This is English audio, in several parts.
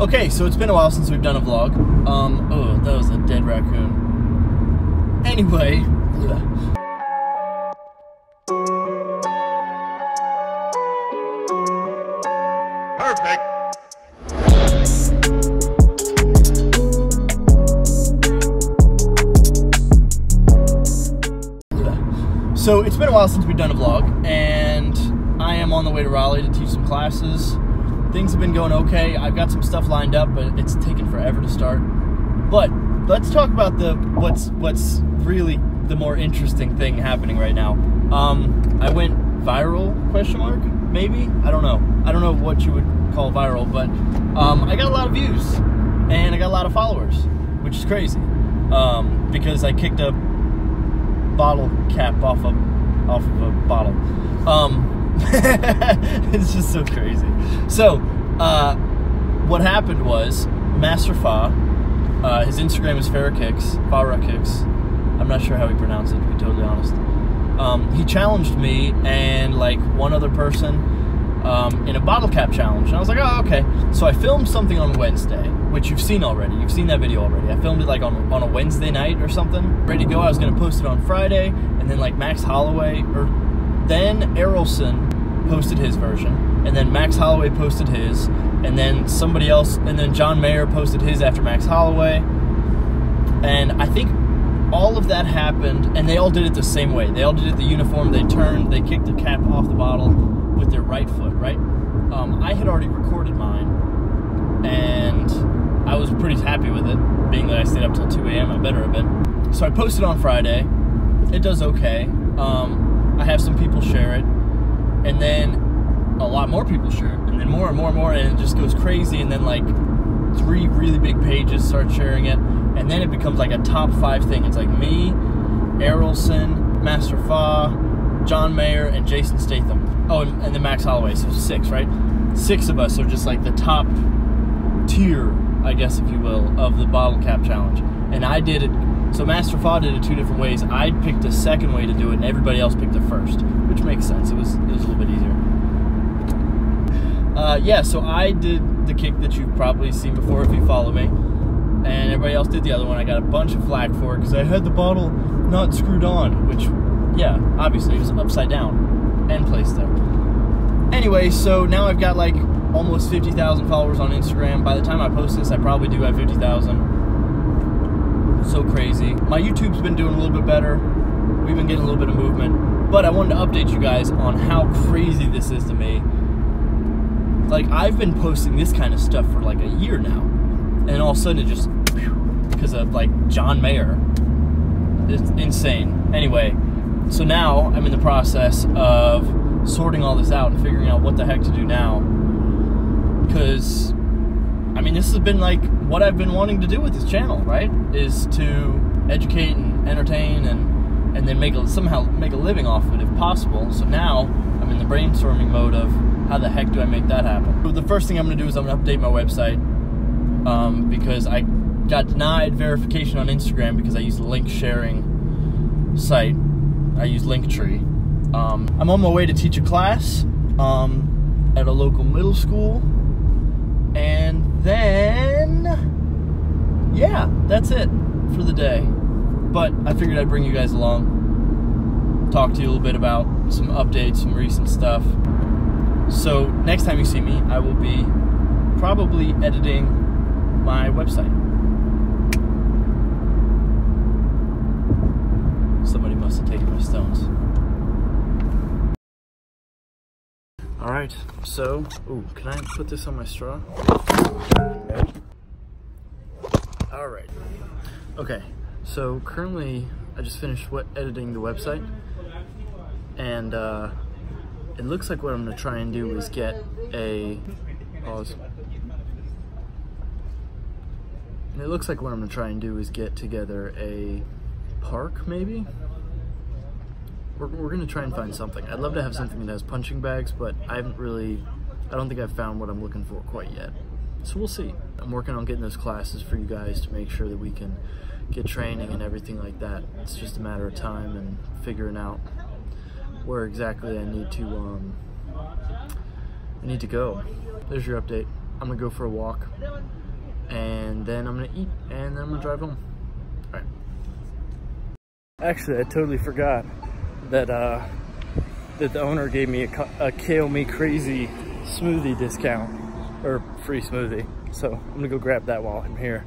Okay, so it's been a while since we've done a vlog. Oh, that was a dead raccoon. Anyway. Ugh. So it's been a while since we've done a vlog, and I am on the way to Raleigh to teach some classes. Things have been going okay. I've got some stuff lined up, but it's taken forever to start. But let's talk about the what's really the more interesting thing happening right now. I went viral? Question mark? Maybe? I don't know. I don't know what you would call viral, but I got a lot of views and I got a lot of followers, which is crazy because I kicked a bottle cap off of a bottle. It's just so crazy. So what happened was Master Fa, his Instagram is Farah Kicks. I'm not sure how he pronounced it, to be totally honest. He challenged me and like one other person in a bottle cap challenge, and I was like, oh, okay. So I filmed something on Wednesday, which you've seen already. You've seen that video already. I filmed it like on a Wednesday night or something. Ready to go. I was gonna post it on Friday, and then like Max Holloway, or then Errolson posted his version, and then Max Holloway posted his, and then somebody else, and then John Mayer posted his after Max Holloway. And I think all of that happened, and they all did it the same way. They all did it the uniform. They turned, they kicked the cap off the bottle with their right foot, right? I had already recorded mine, and I was pretty happy with it, being that I stayed up till 2 a.m., I better have been. So I posted on Friday. It does okay. I have some people share it, and then a lot more people share it, and then more and more and more, and it just goes crazy, and then like 3 really big pages start sharing it, and then it becomes like a top 5 thing. It's like me, Errolson, Master Fa, John Mayer, and Jason Statham. Oh, and then Max Holloway, so 6, right? 6 of us are just like the top tier, I guess if you will, of the bottle cap challenge. And I did it, so Master Fa did it 2 different ways. I picked the second way to do it, and everybody else picked the first, which makes sense. It was a little bit easier. Yeah, so I did the kick that you've probably seen before if you follow me, and everybody else did the other one. I got a bunch of flack for it because I had the bottle not screwed on, which, yeah, obviously it was upside down and placed there. Anyway, so now I've got like almost 50,000 followers on Instagram. By the time I post this, I probably do have 50,000. So crazy. My YouTube's been doing a little bit better. We've been getting a little bit of movement, but I wanted to update you guys on how crazy this is to me. Like, I've been posting this kind of stuff for like a year now, and all of a sudden it just, because of like John Mayer, it's insane. Anyway, so now I'm in the process of sorting all this out and figuring out what the heck to do now, because I mean, this has been like what I've been wanting to do with this channel, right, is to educate and entertain and then somehow make a living off of it if possible. So now I'm in the brainstorming mode of how the heck do I make that happen. So the first thing I'm gonna do is I'm gonna update my website, because I got denied verification on Instagram because I use a link sharing site. I use Linktree. I'm on my way to teach a class at a local middle school, and then yeah, that's it for the day. But I figured I'd bring you guys along, talk to you a little bit about some updates, some recent stuff. So next time you see me, I will be probably editing my website. Somebody must have taken my stones. All right, so, ooh, can I put this on my straw? All right, okay. So currently, I just finished editing the website, and it looks like what I'm gonna try and do is get a pause. And it looks like what I'm gonna try and do is get together a park, maybe? We're gonna try and find something. I'd love to have something that has punching bags, but I don't think I've found what I'm looking for quite yet. So we'll see. I'm working on getting those classes for you guys to make sure that we can get training and everything like that. It's just a matter of time and figuring out where exactly I need to go. There's your update. I'm gonna go for a walk, and then I'm gonna eat, and then I'm gonna drive home. All right. Actually, I totally forgot that that the owner gave me a Kale Me Crazy smoothie discount, or free smoothie. So I'm gonna go grab that while I'm here.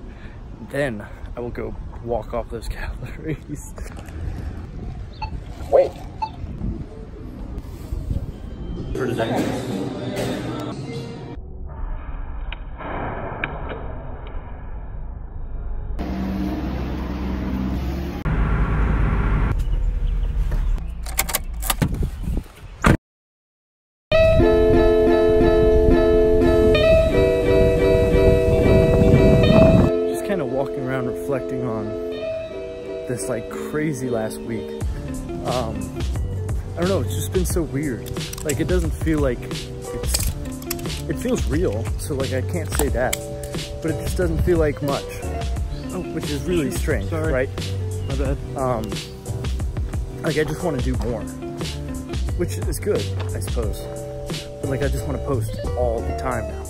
Then I will go walk off those calories. Wait. Pretty dangerous. Reflecting on this like crazy last week. I don't know, it's just been so weird. Like, it doesn't feel like it feels real, so like I can't say that, but it just doesn't feel like much. Oh, which is really strange. Sorry. Right? My bad. Like, I just want to do more, which is good, I suppose, but like I just want to post all the time now,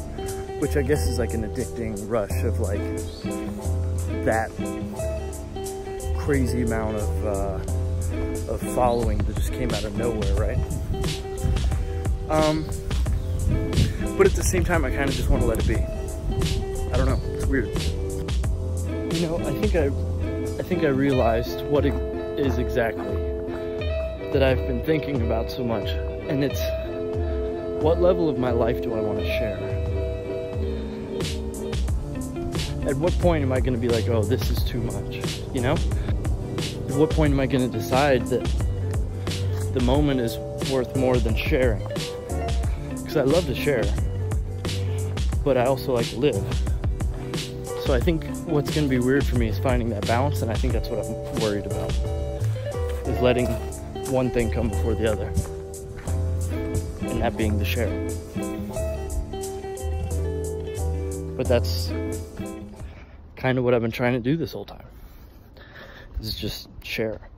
which I guess is like an addicting rush of like that crazy amount of following that just came out of nowhere, right? But at the same time, I kind of just want to let it be. I don't know, it's weird. You know, I think I realized what it is exactly that I've been thinking about so much, and it's what level of my life do I want to share? At what point am I going to be like, oh, this is too much, you know? At what point am I going to decide that the moment is worth more than sharing? Because I love to share, but I also like to live. So I think what's going to be weird for me is finding that balance, and I think that's what I'm worried about, is letting one thing come before the other, and that being the share. But that's kind of what I've been trying to do this whole time, is just share.